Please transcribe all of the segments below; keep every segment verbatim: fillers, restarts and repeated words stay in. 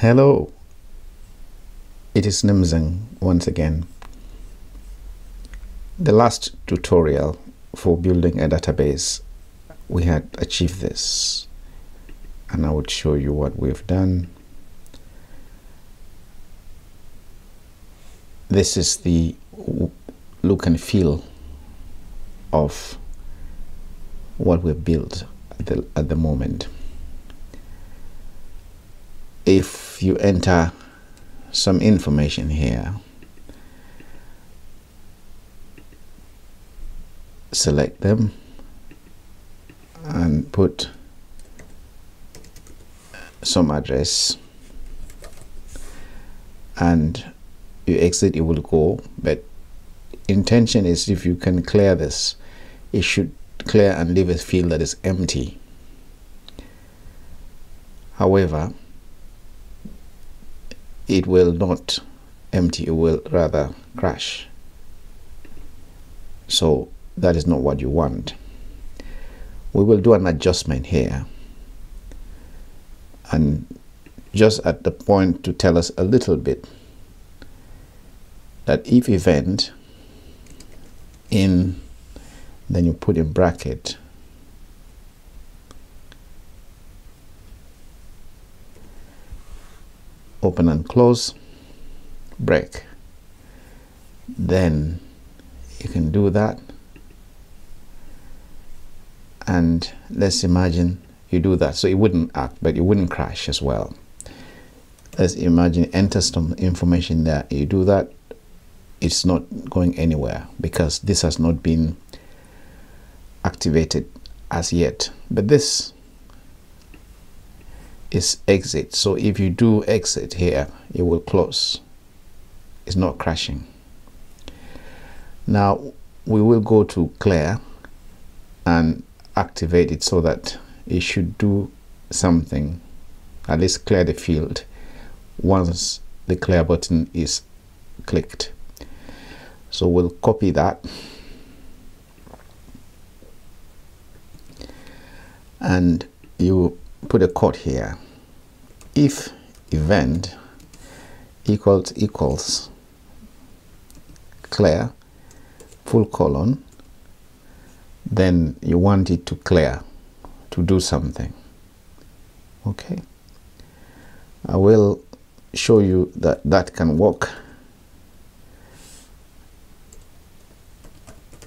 Hello, it is Nimzing once again. The last tutorial for building a database, we had achieved this, and I would show you what we've done. This is the look and feel of what we've built at the, at the moment. If you enter some information here, select them and put some address, and you exit, it will go. But intention is, if you can clear this, it should clear and leave a field that is empty. However, it will not empty, it will rather crash. So that is not what you want. We will do an adjustment here, and just at the point to tell us a little bit that if event in, then you put in bracket, open and close, break, then you can do that. And let's imagine you do that, so it wouldn't act, but it wouldn't crash as well. Let's imagine enter some information there, you do that, it's not going anywhere because this has not been activated as yet. But this is exit, so if you do exit here, it will close, it's not crashing. Now we will go to clear and activate it so that it should do something, at least clear the field once the clear button is clicked. So we'll copy that and you put a quote here, if event equals equals clear full colon, then you want it to clear, to do something. Okay, I will show you that that can work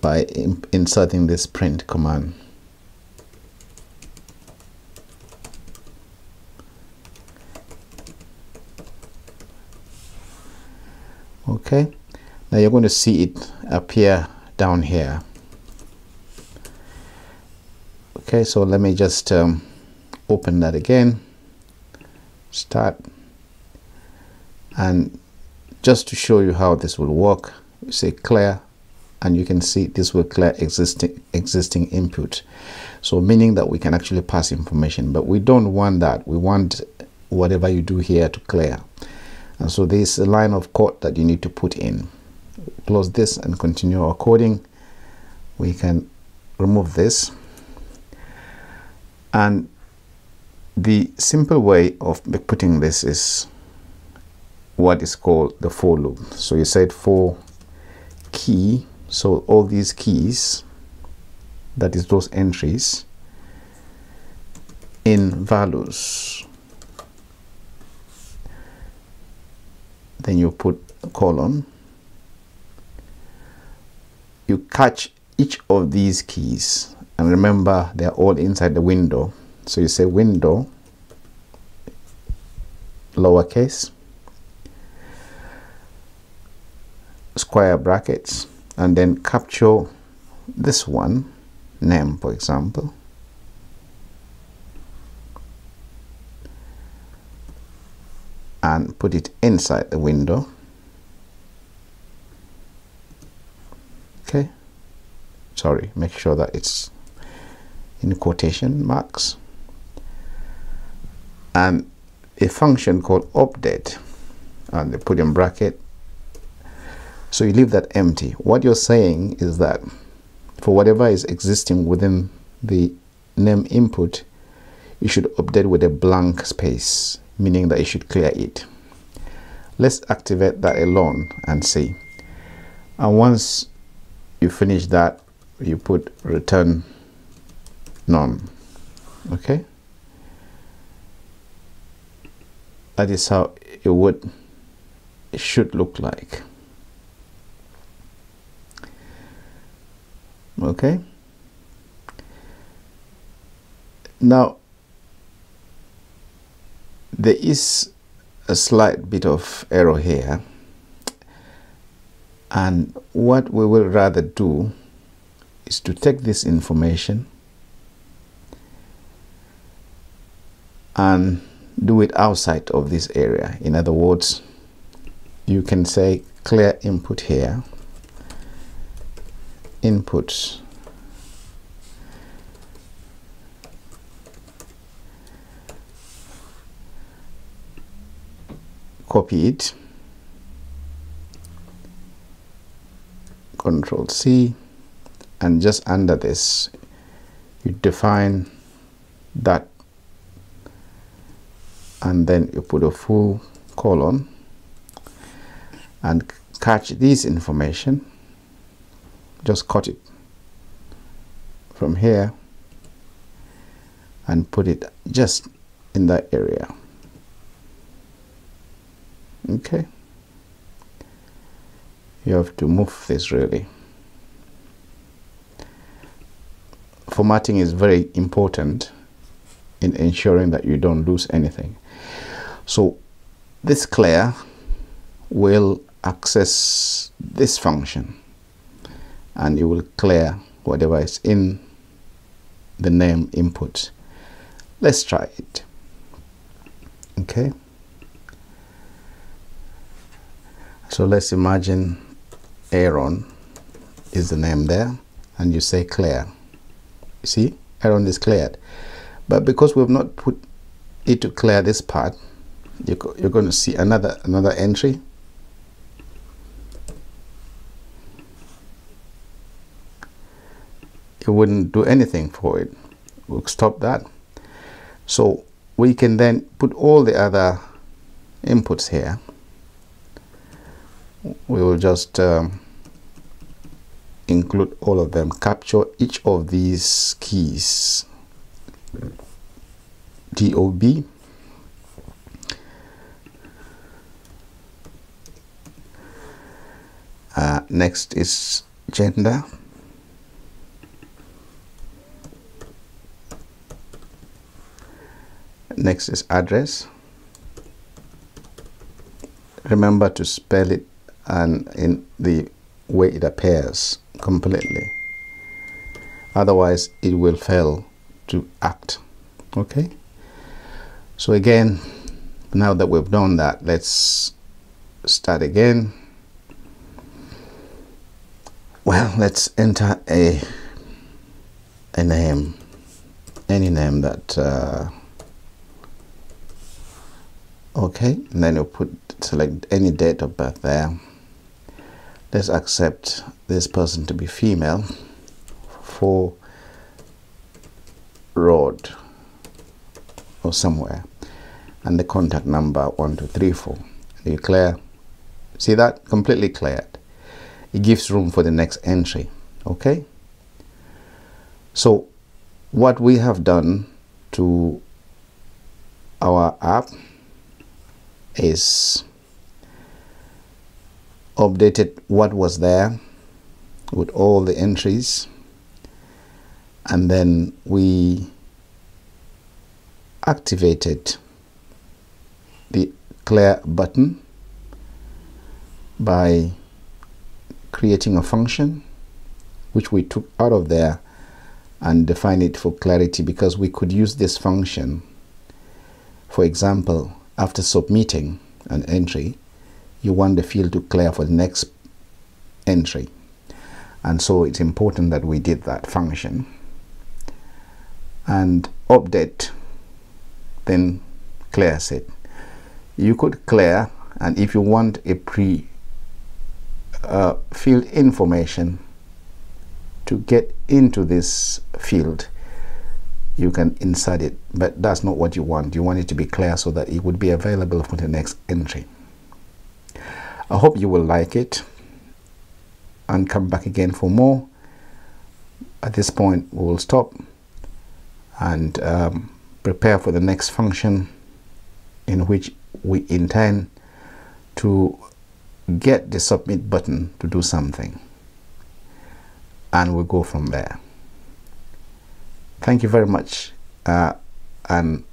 by inserting this print command. Okay, now you're going to see it appear down here. Okay, so let me just um, open that again, start, and just to show you how this will work, you say clear, and you can see this will clear existing existing input, so meaning that we can actually pass information, but we don't want that. We want whatever you do here to clear. And so there's a line of code that you need to put in. Close this and continue our coding. We can remove this. And the simple way of putting this is what is called the for loop. So you said for key, so all these keys, that is those entries in values, then you put a colon, you catch each of these keys, and remember they're all inside the window, so you say window lowercase square brackets, and then capture this one, name for example, and put it inside the window. Okay, sorry, make sure that it's in quotation marks, and a function called update, and they put in bracket, so you leave that empty. What you're saying is that for whatever is existing within the name input, you should update with a blank space. meaning that you should clear it. Let's activate that alone and see. And once you finish that, you put return none. Okay, that is how it would it should look like. Okay, now there is a slight bit of error here, and what we will rather do is to take this information and do it outside of this area. In other words, you can say clear input here, inputs, copy it, control C, and just under this you define that, and then you put a full colon and catch this information. Just cut it from here and put it just in that area. Okay, you have to move this really. Formatting is very important in ensuring that you don't lose anything. So this clear will access this function, and you will clear whatever is in the name input. Let's try it. Okay, so let's imagine Aaron is the name there, and you say clear. You see, Aaron is cleared. But because we've not put it to clear this part, you're going to see another another entry. It wouldn't do anything for it. We'll stop that. So we can then put all the other inputs here. We will just um, include all of them, capture each of these keys. D O B, uh, next is gender, next is address. Remember to spell it and in the way it appears completely, otherwise it will fail to act. Okay, so again, now that we've done that, let's start again. Well, let's enter a a name, any name that uh, okay, and then you put select any date of birth there. Let's accept this person to be female for road or somewhere, and the contact number one two three four. You clear. See that? Completely cleared. It gives room for the next entry. Okay, so what we have done to our app is updated what was there with all the entries, and then we activated the clear button by creating a function which we took out of there and defined it for clarity, because we could use this function, for example, after submitting an entry, you want the field to clear for the next entry, and so it's important that we did that function and update, then clears it. You could clear, and if you want a pre uh, field information to get into this field, you can insert it, but that's not what you want. You want it to be clear so that it would be available for the next entry. I hope you will like it and come back again for more. At this point we will stop and um, prepare for the next function, in which we intend to get the submit button to do something, and we'll go from there. Thank you very much, uh, and